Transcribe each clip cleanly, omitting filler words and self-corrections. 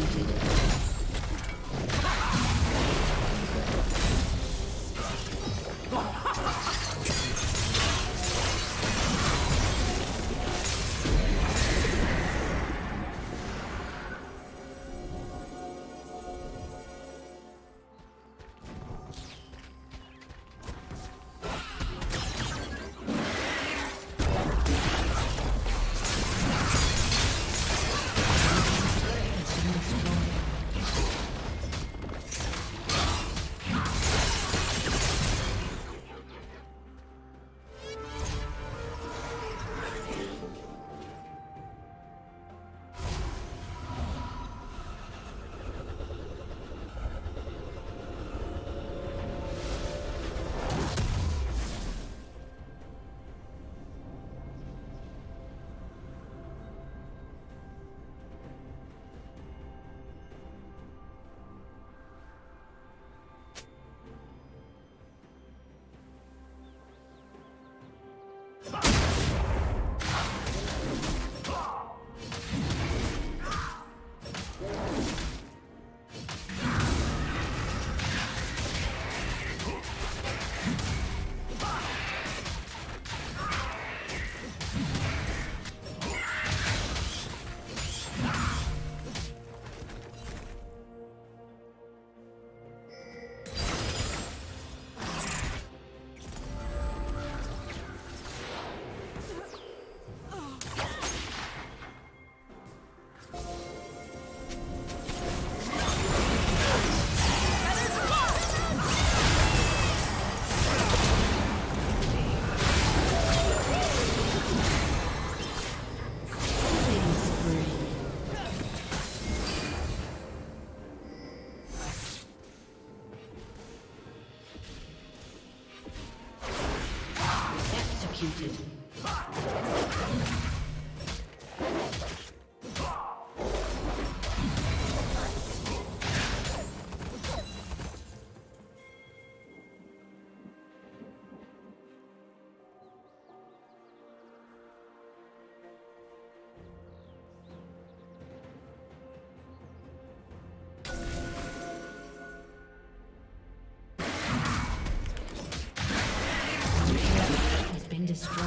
executed. Destroyed.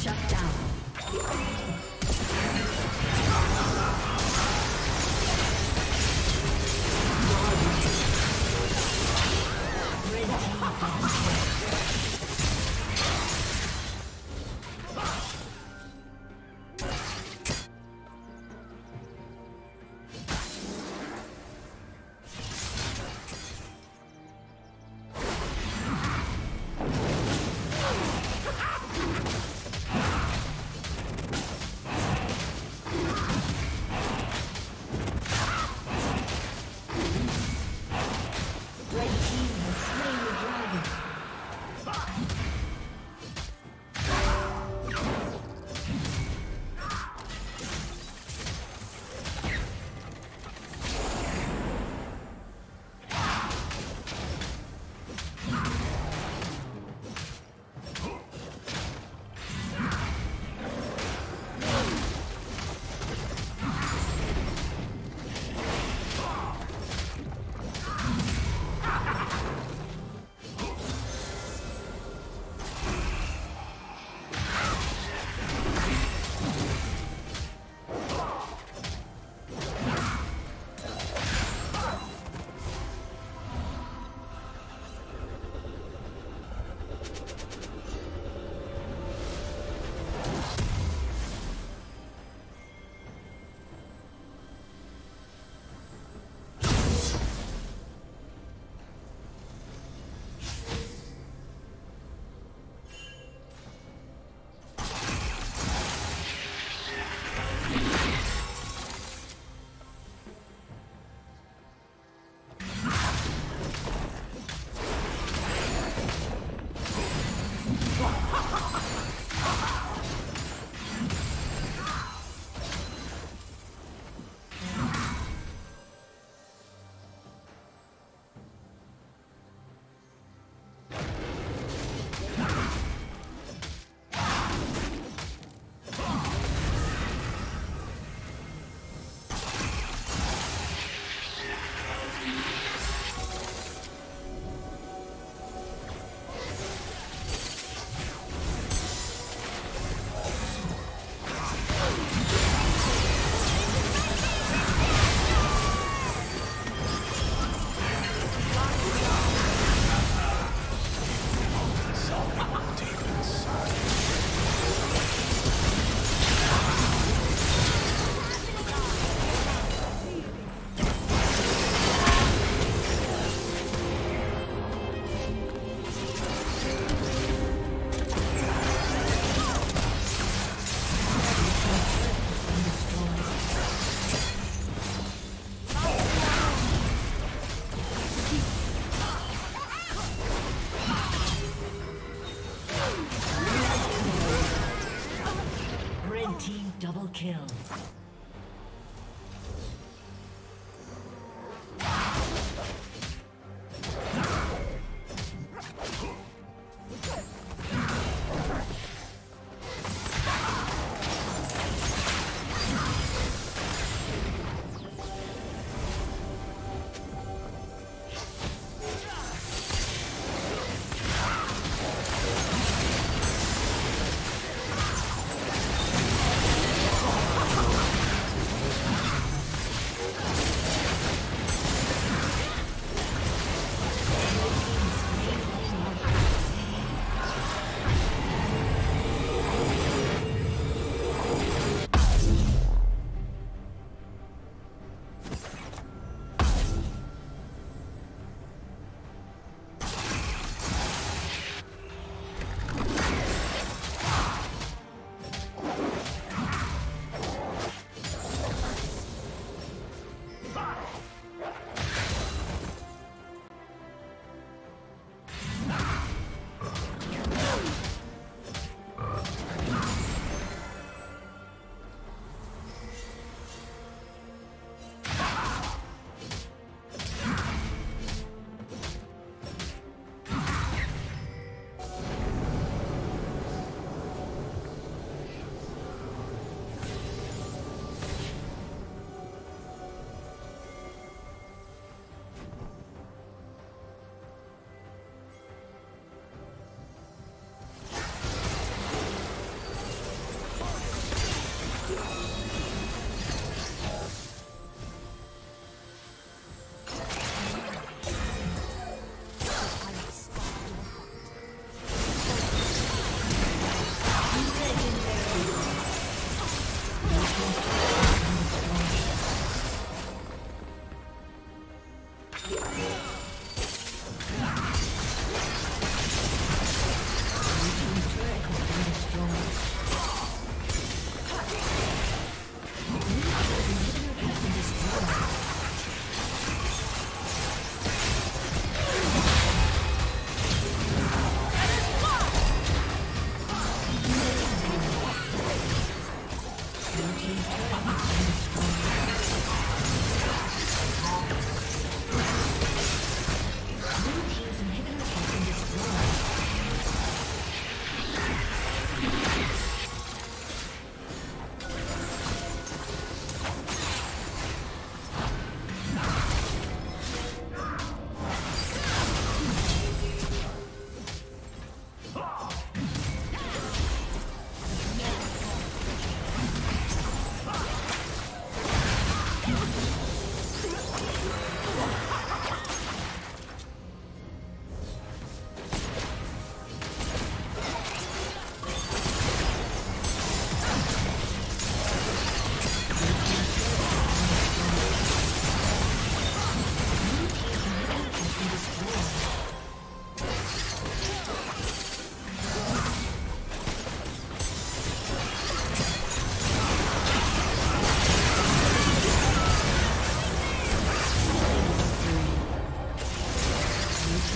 Shut down.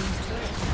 Team's turret.